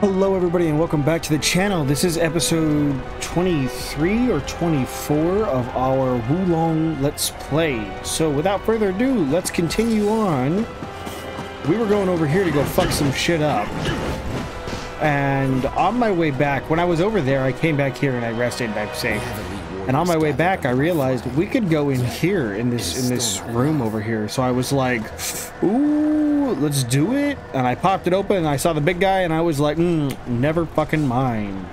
Hello everybody and welcome back to the channel. This is episode 23 or 24 of our Wo Long Let's Play. So without further ado, let's continue on. We were going over here to go fuck some shit up. And on my way back, when I was over there, I came back here and I rested and I'm safe. And on my way back, I realized we could go in here in this room over here. So I was like, ooh. Let's do it. And I popped it open and I saw the big guy and I was like, never fucking mind.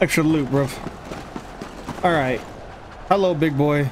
Extra loot, bruv. All right. Hello, big boy.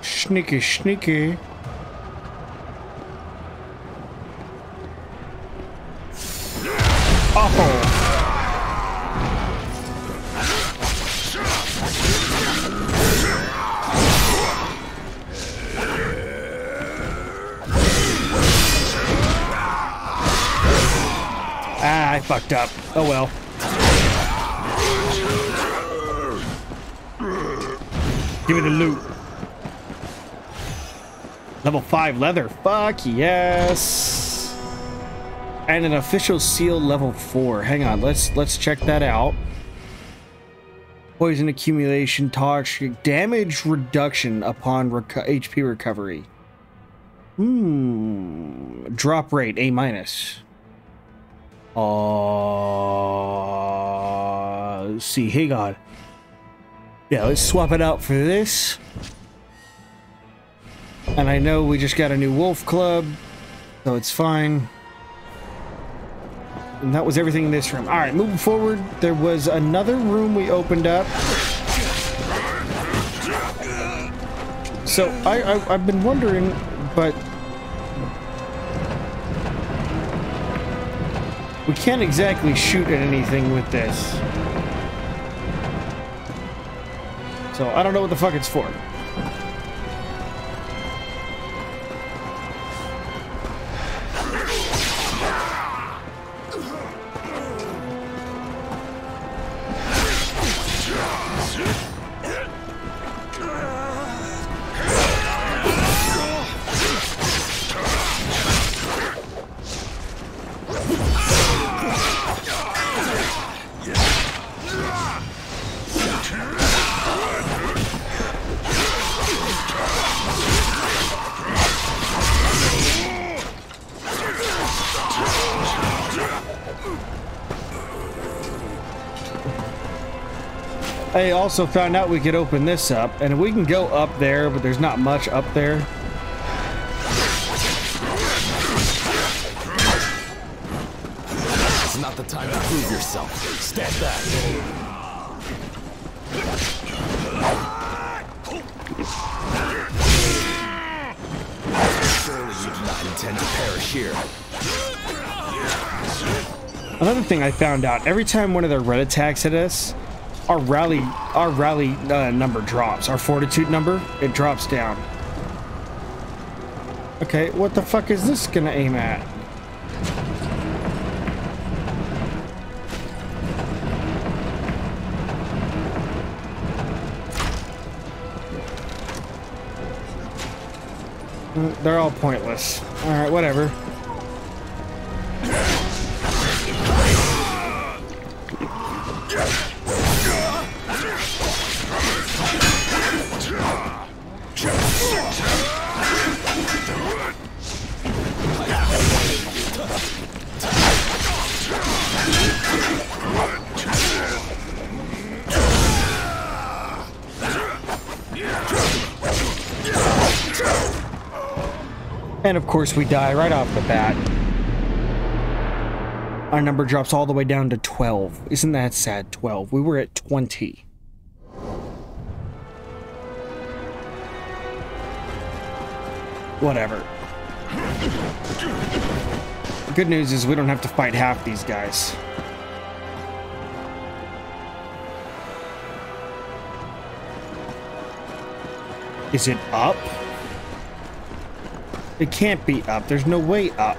Sneaky, sneaky. Ah, I fucked up. Oh well. Give me the loot. Level 5 leather. Fuck yes. And an official seal level 4. Hang on, let's check that out. Poison accumulation, toxic damage reduction upon HP recovery. Drop rate A-. Let's see. Hey God. Yeah, let's swap it out for this. And I know we just got a new wolf club, so it's fine. And that was everything in this room. All right, moving forward, there was another room we opened up. So I've been wondering, but we can't exactly shoot at anything with this. So I don't know what the fuck it's for. I also found out we could open this up, and we can go up there, but there's not much up there. It's not the time to prove yourself. Step back. Surely you do not intend to perish here. Another thing I found out, every time one of their red attacks hit us, our rally number drops. Our fortitude number, it drops down. Okay, what the fuck is this gonna aim at? They're all pointless. All right, whatever. And of course we die right off the bat. Our number drops all the way down to 12. Isn't that sad? 12. We were at 20. Whatever. The good news is we don't have to fight half these guys. Is it up? It can't be up. There's no way up.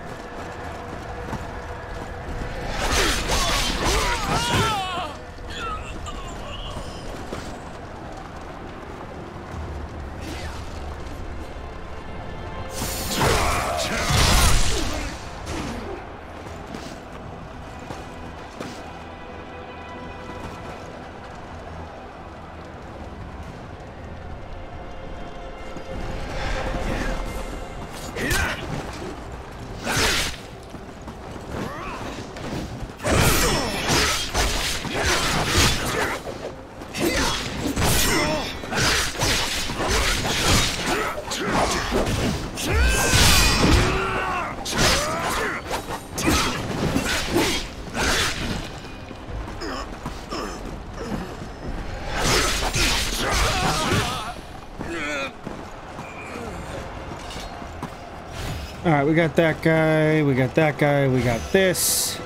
Alright, we got that guy, we got that guy, we got this.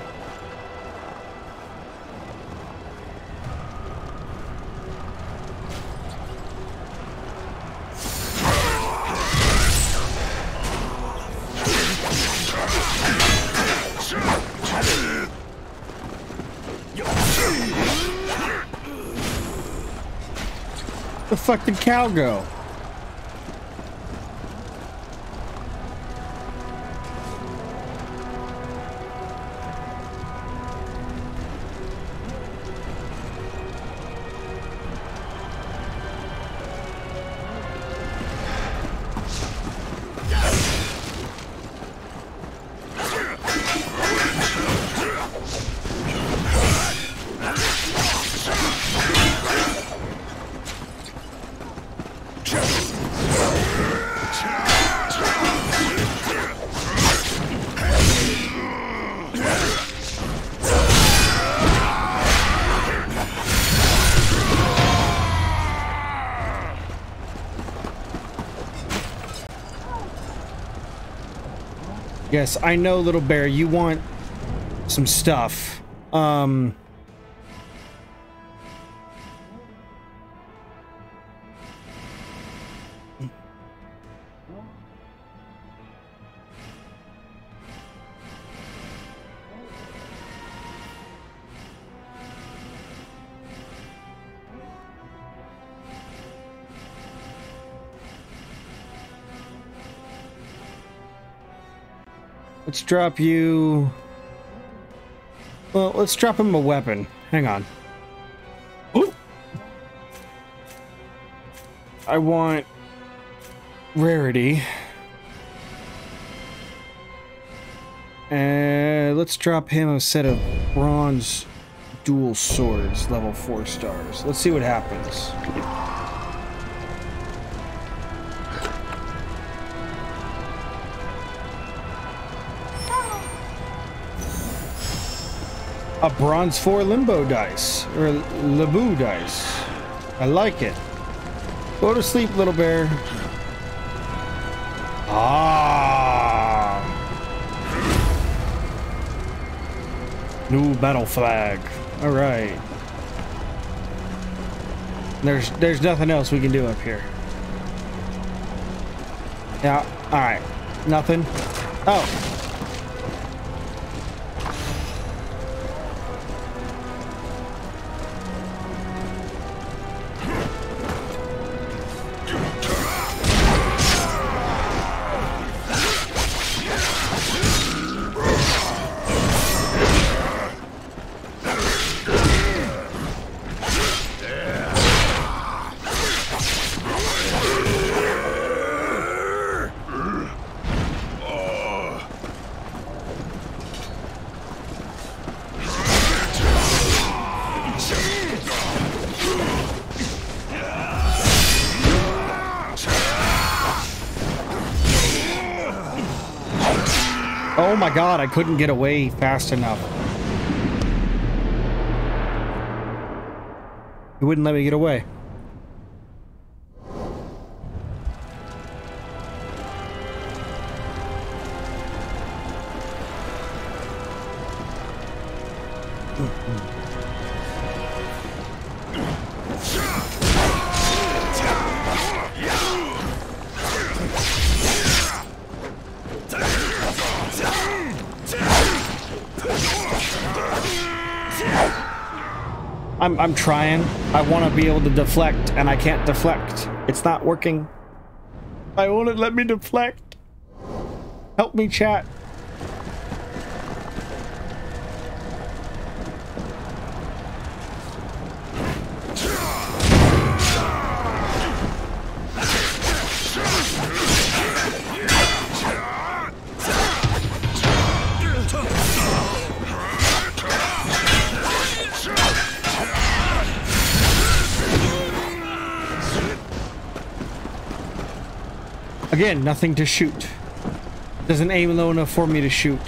The fuck did Cal go? Yes, I know, little bear, you want some stuff. Let's drop you... Well, let's drop him a weapon. Hang on. Ooh. I want... Rarity. And let's drop him a set of bronze dual swords, level 4 stars. Let's see what happens. A bronze 4 limbo dice, or Labu dice. I like it. Go to sleep, little bear. Ah. New battle flag. All right. There's nothing else we can do up here. Yeah. All right. Nothing. Oh. Oh my god, I couldn't get away fast enough. It wouldn't let me get away. I'm trying. I want to be able to deflect, and I can't deflect. It's not working. Why won't it let me deflect? Help me, chat. Again, nothing to shoot. Doesn't aim low enough for me to shoot.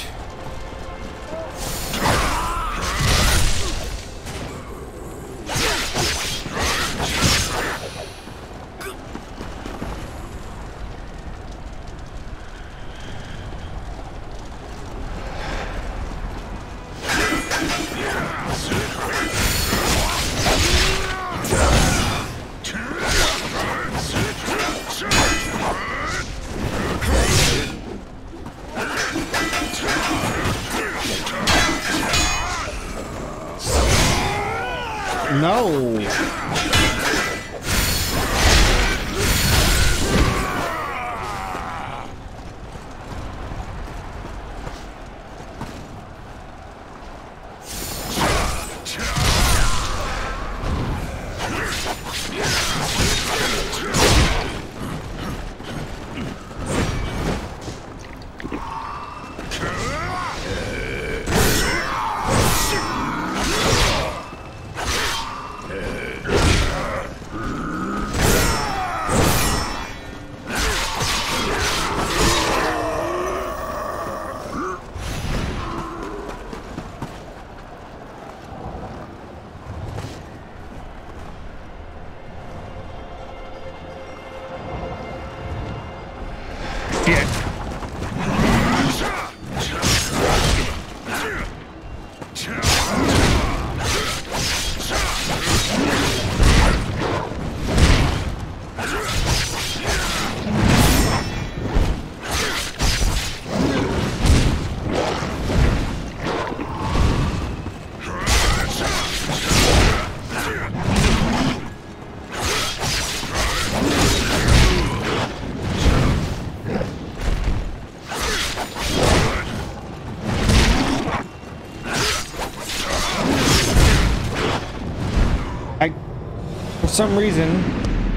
For some reason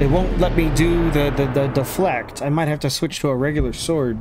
it won't let me do the deflect. I might have to switch to a regular sword.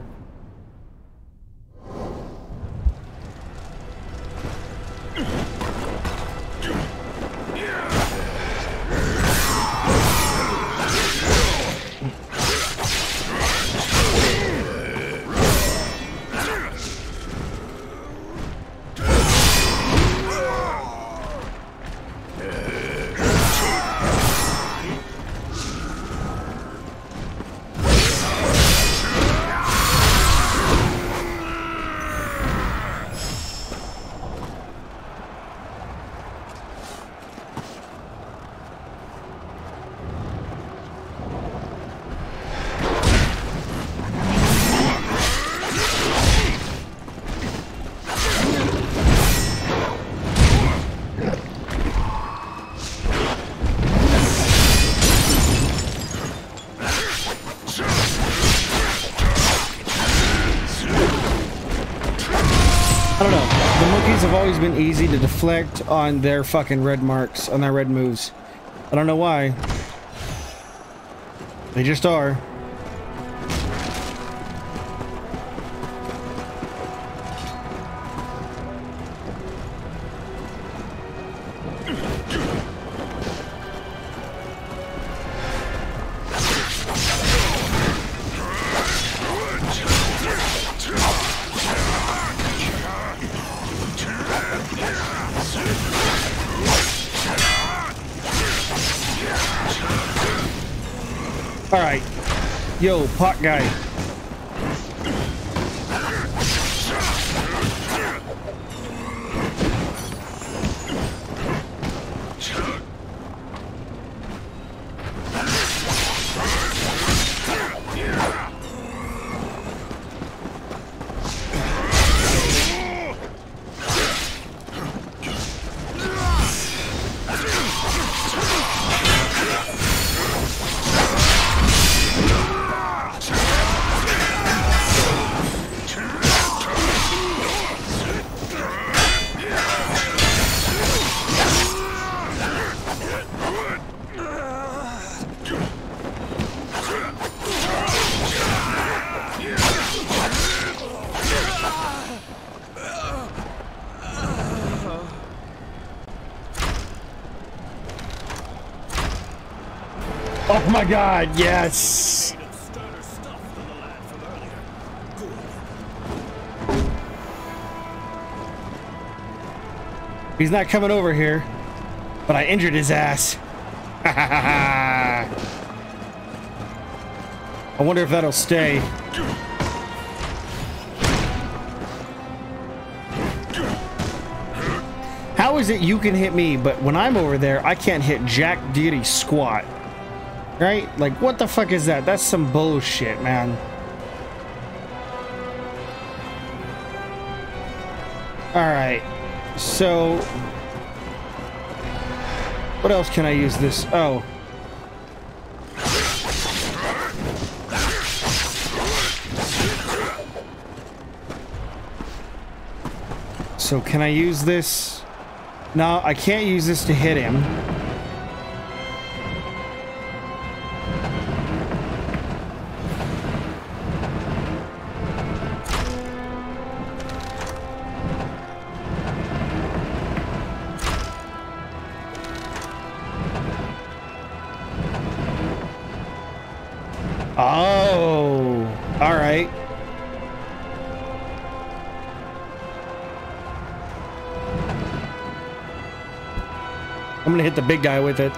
Been easy to deflect on their fucking red marks, on their red moves. I don't know why. They just are. All right. Yo, pot guy. Oh my God, yes! He's not coming over here, but I injured his ass. I wonder if that'll stay. How is it you can hit me, but when I'm over there, I can't hit jack diddly squat? Right? Like, what the fuck is that? That's some bullshit, man. Alright. So... what else can I use this? Oh. So, can I use this? No, I can't use this to hit him. Oh, all right. I'm gonna hit the big guy with it.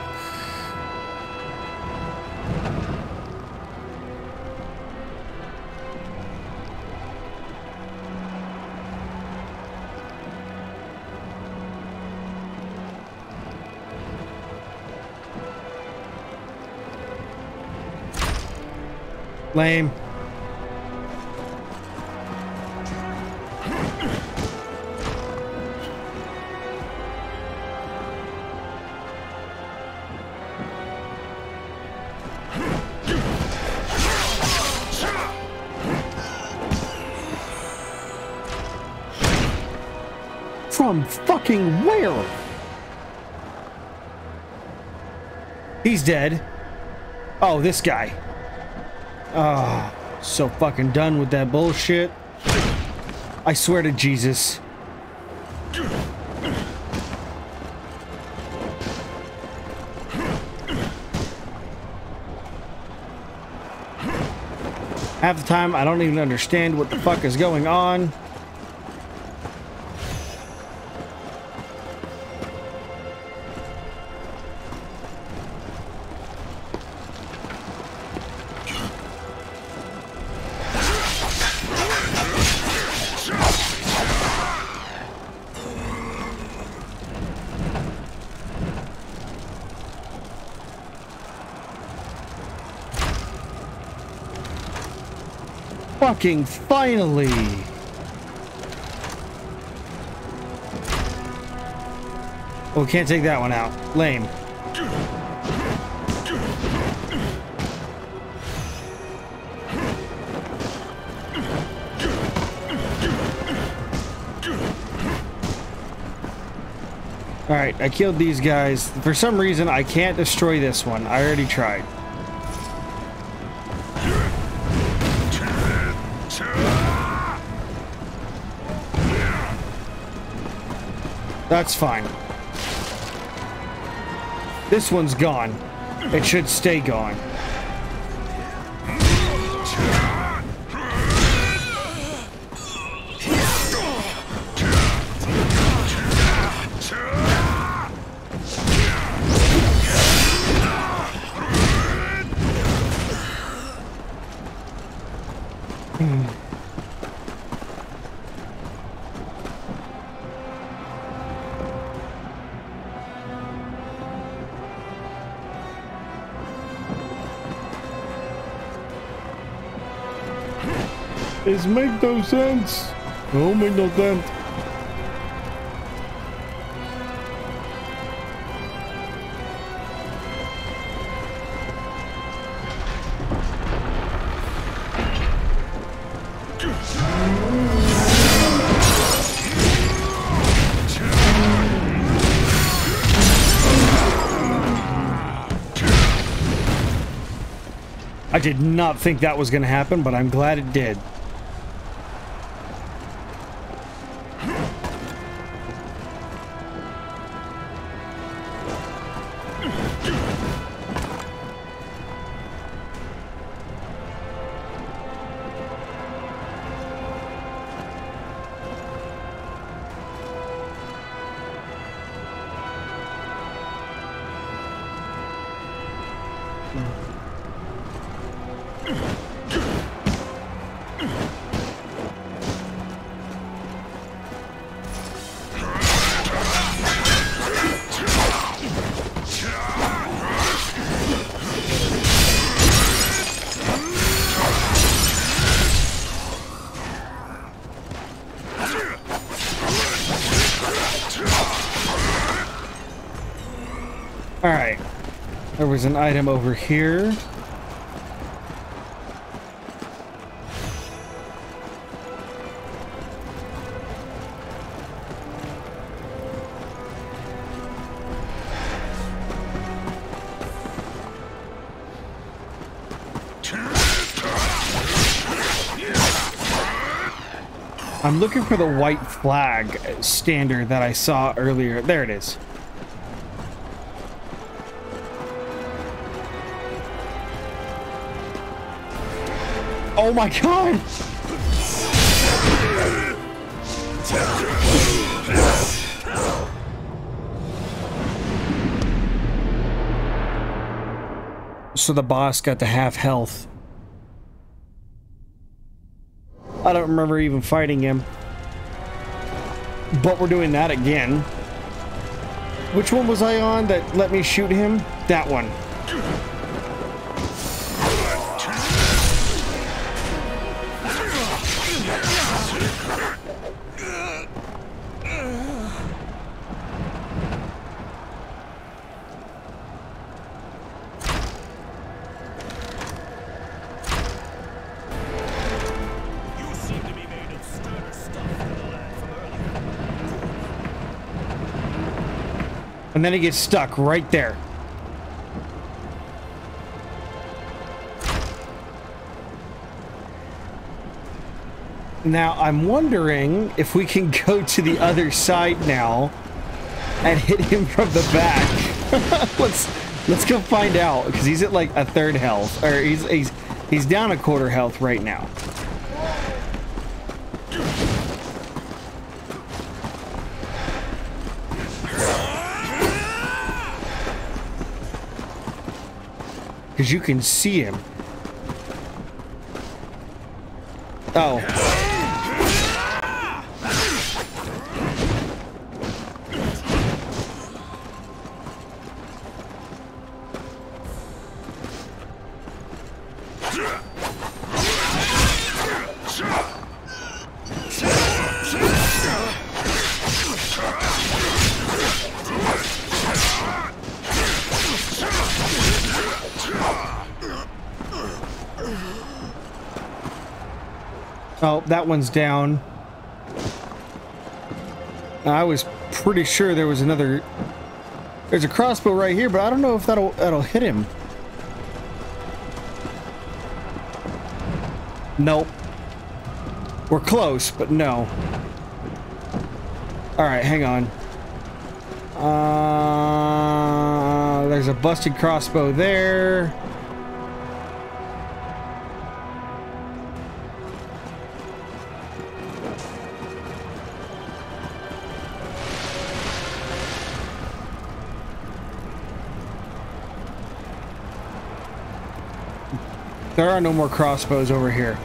Lame. From fucking where? He's dead. Oh, this guy. Ah, oh, so fucking done with that bullshit. I swear to Jesus. Half the time, I don't even understand what the fuck is going on. Fucking finally! Oh, can't take that one out. Lame. Alright, I killed these guys. For some reason, I can't destroy this one. I already tried. That's fine. This one's gone. It should stay gone. It makes no sense. It don't make no sense. I did not think that was going to happen, but I'm glad it did. Alright, there was an item over here. I'm looking for the white flag standard that I saw earlier. There it is. Oh my god! So the boss got to half health. I don't remember even fighting him. But we're doing that again. Which one was I on that let me shoot him? That one. And then he gets stuck right there. Now I'm wondering if we can go to the other side now and hit him from the back. Let's go find out, because he's at like a third health, or he's down a quarter health right now. Because you can see him. Oh. Oh, that one's down. I was pretty sure there was another. There's a crossbow right here, but I don't know if that'll hit him. Nope. We're close, but no. All right, hang on. There's a busted crossbow there. There are no more crossbows over here.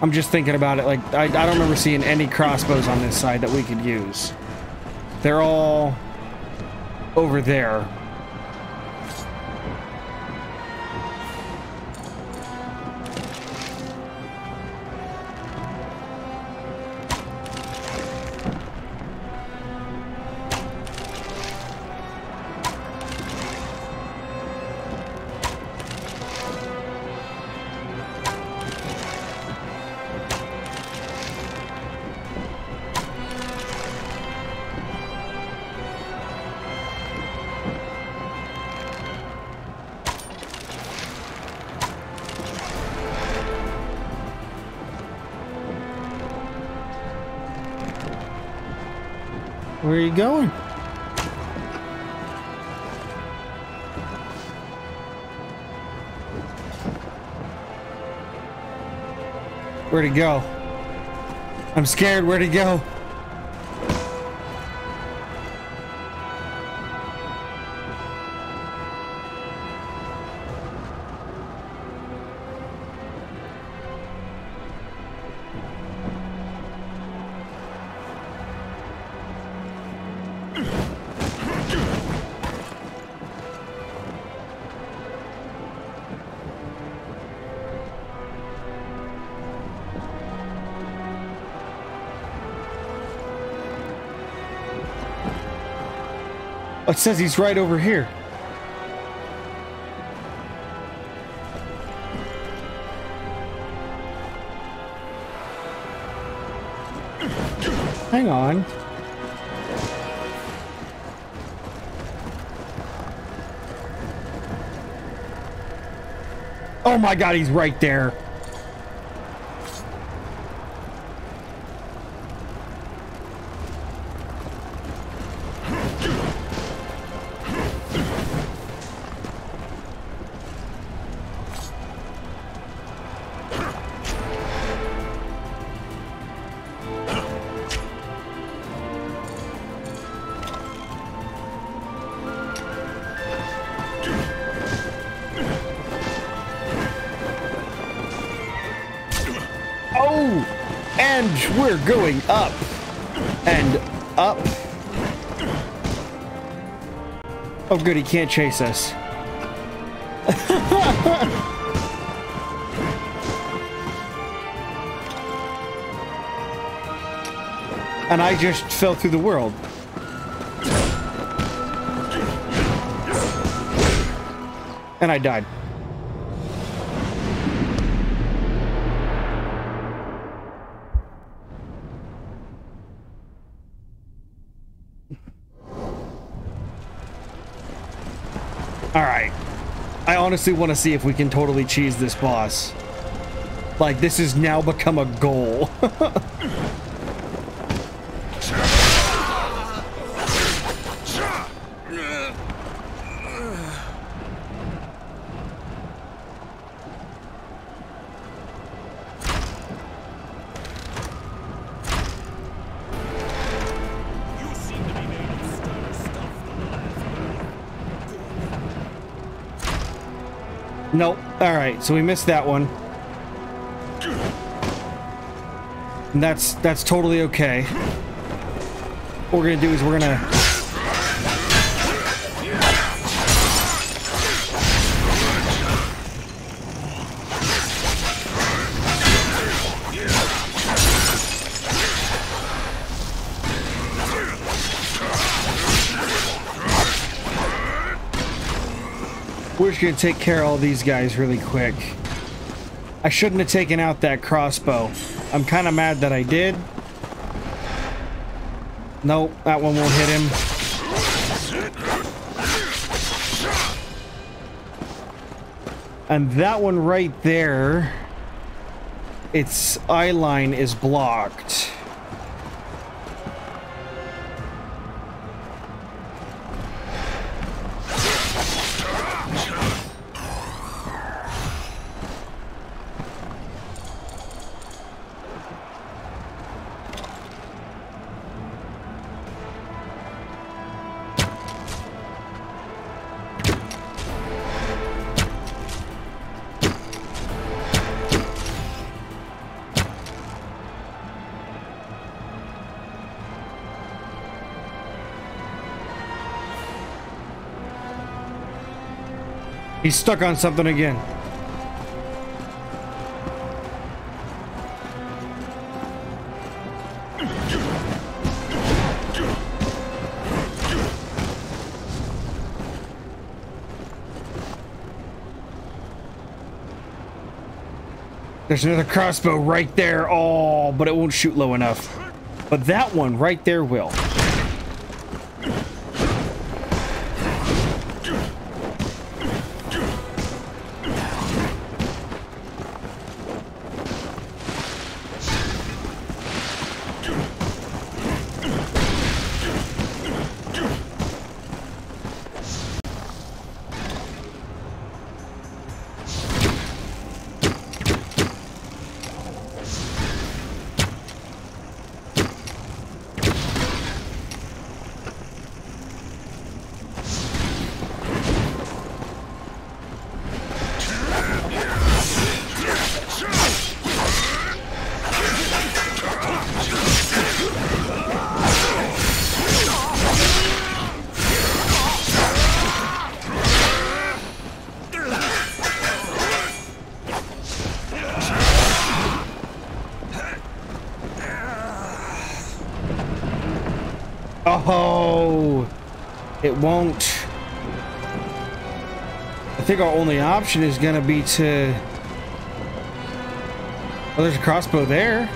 I'm just thinking about it, like, I don't remember seeing any crossbows on this side that we could use. They're all over there. Where are you going? Where'd he go? I'm scared. Where'd he go? It says he's right over here. Hang on. Oh my God, he's right there. We're going up and up. Oh good, he can't chase us. And I just fell through the world. And I died. Honestly want to see if we can totally cheese this boss. Like, this has now become a goal. Nope. All right, so we missed that one. And that's totally okay. What we're gonna do is we're gonna gonna take care of all these guys really quick. I shouldn't have taken out that crossbow. I'm kind of mad that I did. Nope, that one won't hit him. And that one right there, its eye line is blocked. He's stuck on something again. There's another crossbow right there. Oh, but it won't shoot low enough. But that one right there will. Oh, it won't. I think our only option is gonna be to... Oh, there's a crossbow there.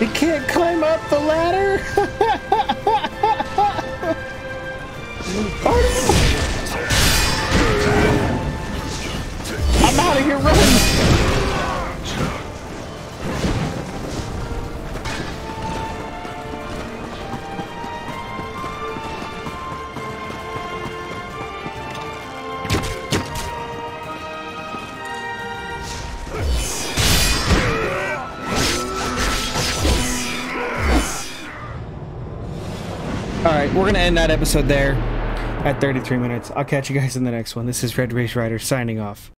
He can't climb up the ladder. I'm out of here, run. Alright, we're going to end that episode there at 33 minutes. I'll catch you guys in the next one. This is RedRazeRider signing off.